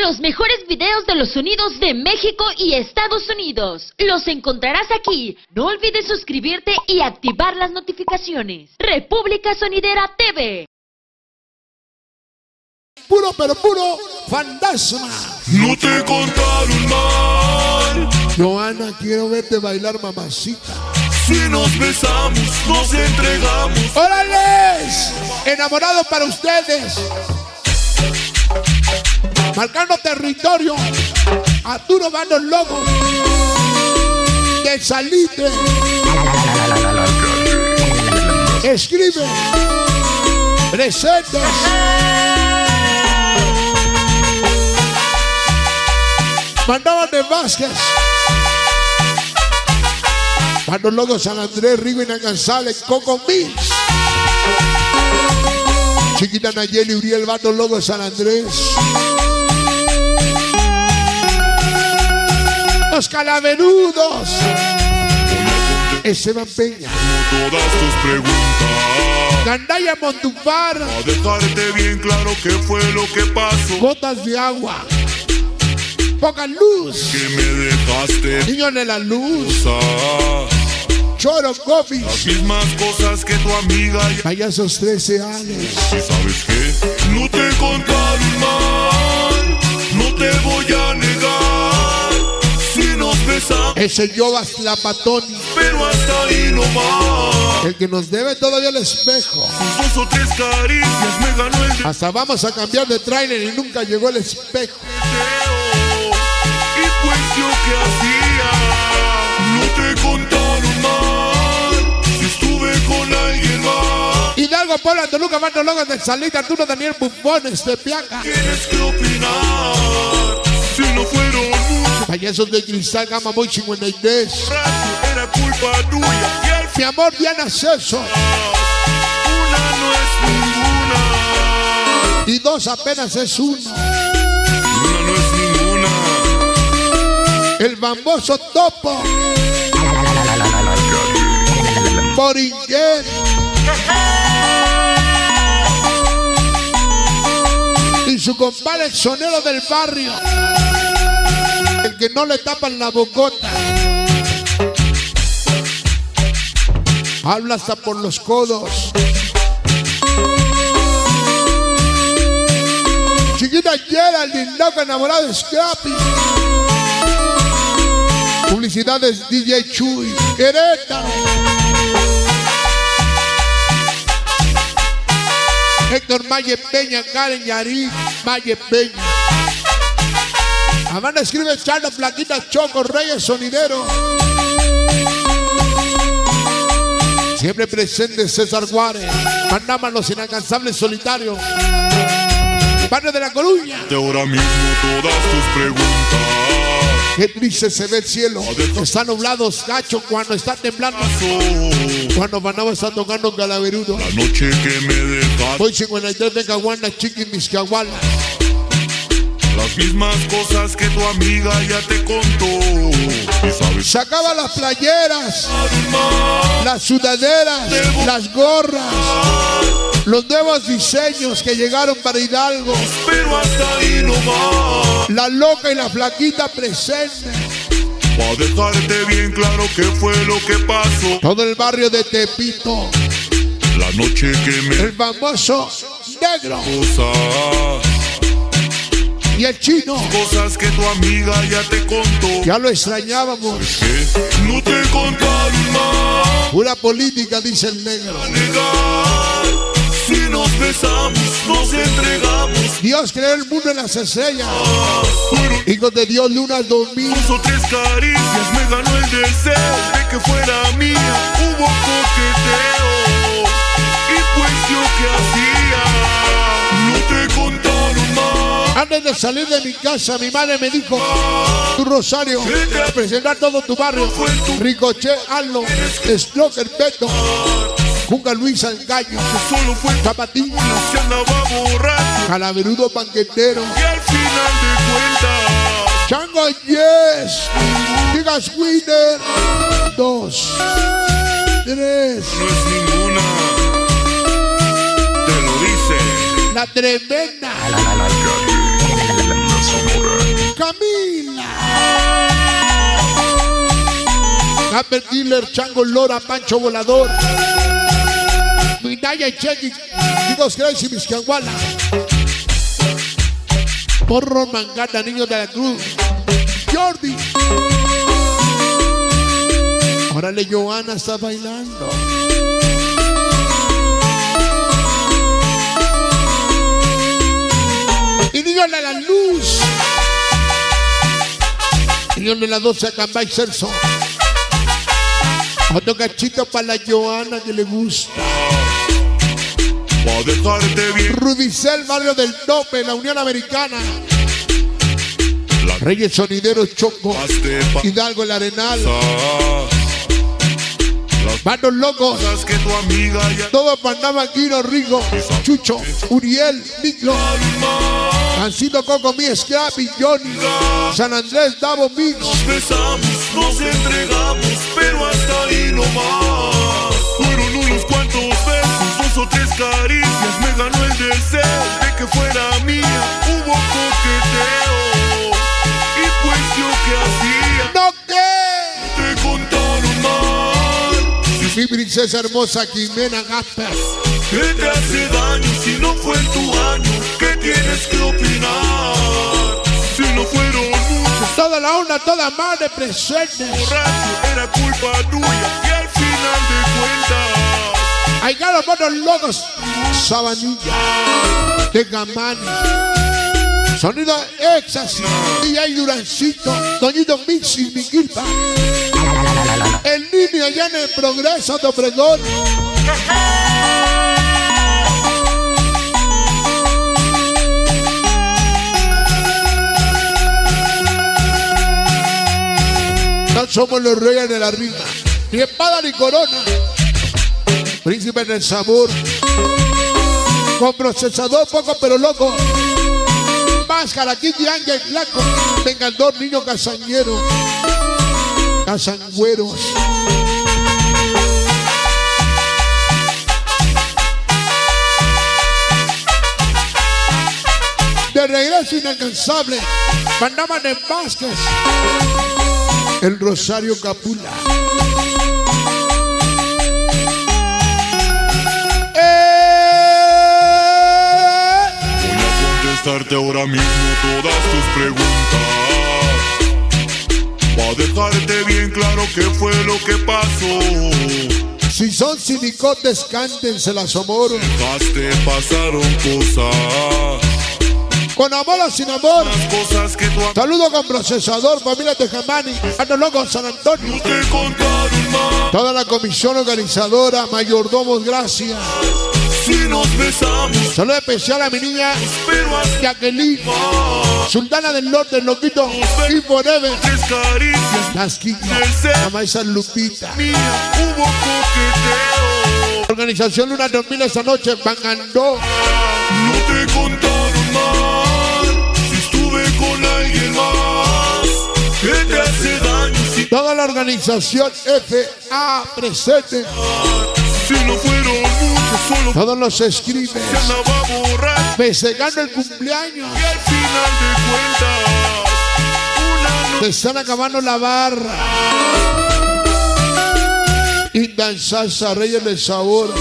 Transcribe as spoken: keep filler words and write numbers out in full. Los mejores videos de los sonidos de México y Estados Unidos los encontrarás aquí. No olvides suscribirte y activar las notificaciones. República Sonidera T V. Puro pero puro fantasma. No te contaron mal. Joana, quiero verte bailar, mamacita. Si nos besamos, nos entregamos. ¡Órale! Enamorado para ustedes. Marcando territorio, Arturo Bando Lobo de Salitre. Escribe, presentes. Mandaban de Vázquez Bando Lobo, San Andrés, Los Inalcanzables, Coco Miss Chiquita, Nayeli Uriel Bando Lobo de San Andrés. Los Calaverudos, Eseban Peña. Todas tus preguntas. Gandaya Montupar. A dejarte bien claro que fue lo que pasó. Gotas de agua. Poca luz. Que me dejaste. Niño de la luz. Choro Coffee. Las mismas cosas que tu amiga. Allá esos trece años. ¿Y sabes qué? No te contaron mal. No te voy a negar. Ese Yobas la Patoni, pero hasta ahí nomás. El que nos debe todavía el espejo. Sus dos o tres caricias me ganó el... Hasta vamos a cambiar de trailer y nunca llegó el espejo. Y pues yo que hacía, no te contaron mal. Si estuve con alguien más. Hidalgo, Puebla, Toluca, Bando Lobo del Salita, Arturo Daniel Bufones de Piaca. Tienes que opinar si no fueron. Payasos de cristal, gama muy cincuenta y tres. Era culpa tuya. Mi amor, Diana César. Una no es ninguna. Y dos apenas es uno. Una no es ninguna. El famoso topo. Boringuer. Y su compadre, el sonero del barrio. El que no le tapan la bocota. Habla hasta por los codos. Chiquita Geraldine, loca enamorada de Scrappy. Publicidades D J Chuy, Querétaro. Héctor Malle Peña, Karen Yarí, Malle Peña. Amanda escribe Charlos Plaquita, Choco Reyes, sonidero. Siempre presente César Juárez Manama, Los Inalcanzables, solitario. Padre de la Coruña. De ahora mismo todas tus preguntas. Qué triste se ve el cielo. Está nublado, gacho, cuando está temblando. Cuando Manama está tocando un Jalaverudo. La noche que me dejaste. Hoy cincuenta y tres de Caguana, Chiqui Miscaguala. Las mismas cosas que tu amiga ya te contó. ¿Sabes? Sacaba las playeras, las sudaderas, las gorras, los nuevos diseños que llegaron para Hidalgo. Pero hasta ahí no más. La Loca y la Flaquita presente. Para dejarte bien claro qué fue lo que pasó. Todo el barrio de Tepito. La noche que me... El famoso negro. Y el chino. Cosas que tu amiga ya te contó. Ya lo extrañábamos. No te contaron más. Pura política, dice el negro. Legal. Si nos besamos, nos entregamos. Dios creó el mundo en las estrellas. Ah, bueno. Hijos de Dios, lunas, domingo. Dos o tres caricias, me ganó el deseo de que fuera mía. Hubo coqueteo. Y pues yo que hacía. No te contaron. Antes de salir de mi casa, mi madre me dijo: tu Rosario, presentar todo tu barrio. Ricochet, Arnold Stroker, Peto Juga, Luisa, el Gallo, Zapatillo, Jalaverudo, banquetero. Y al final de cuentas, Chango, Yes, Digas, Winner, dos, tres. No es ninguna, te lo dice. La tremenda. That's Camila. Camper Dealer, Chango Lora, Pancho Volador, Minaya y Chequi, Chicos Grace y Miscaguala, Porro Mangata, Niños de la Cruz, Jordi. Órale, Joana está bailando. Y díganle a la luz. Díganle a la doce a Cambay Celso. Otro cachito para la Joana que le gusta. Va a dejarte bien. Rudicel, barrio del tope, la Unión Americana. La Reyes Sonideros, Choco. Hidalgo, el Arenal. Manos locos, ya... todo Panamá, Quino, Rico, Chucho, Uriel, Micro, Cancito, Coco, Mi, Scrappy, Johnny, San Andrés, Davo, Mix. Nos besamos, nos entregamos, pero hasta ahí nomás. Fueron unos cuantos besos, dos o tres caricias. Me ganó el deseo de que fuera mía. Hubo coqueteo, y pues yo que hacía. ¡No qué! Te contaron más. Mi princesa hermosa Jimena Gasper. ¿Qué te hace daño si no fue en tu año? ¿Qué tienes que opinar? Si no fueron muchos. Toda la onda, toda madre presente. Borracho, era culpa tuya y al final de cuentas. Hay ganas por los locos. Sabanilla, Tegamani, Sonido Éxtasis, D J Durancito, Doñito Mix y Miquilpa. En línea ya en el progreso de Obregón. No somos los reyes de la rima, ni espada ni corona. Príncipe del sabor, con procesador poco pero loco. Máscara, Kitty Ángel Blanco, Vengador, Niño Casañero. Casangüeros. De regreso inalcanzable, Manama de Vázquez, el Rosario Capula. ¡Eh! Voy a contestarte ahora mismo todas tus preguntas. Pa' dejarte bien claro qué fue lo que pasó. Si son sinicotes, cántenselas, amor. Te pasaron cosas. Con amor o sin amor. Cosas que tu... Saludo con procesador, familia Tejamani, Arnold con San Antonio. No te contaron más. Toda la comisión organizadora, mayordomos, gracias. Si nos besamos. Saludo especial a mi niña Jacqueline, Sultana del Norte, Loquito y Forever. Las Quillas, la Maestra Lupita. Organización Luna dos mil esta noche, Bangandó. No te contaron mal, si estuve con alguien más. ¿Qué te hace daño? Si... Toda la organización F A presente. Si no fueron muchos, solo todos los escribes. Se andaba borracho, festejando el cumpleaños. Y al final de cuentas, una noche. Te están acabando la barra. Y danzanza, Reyes del Sabor.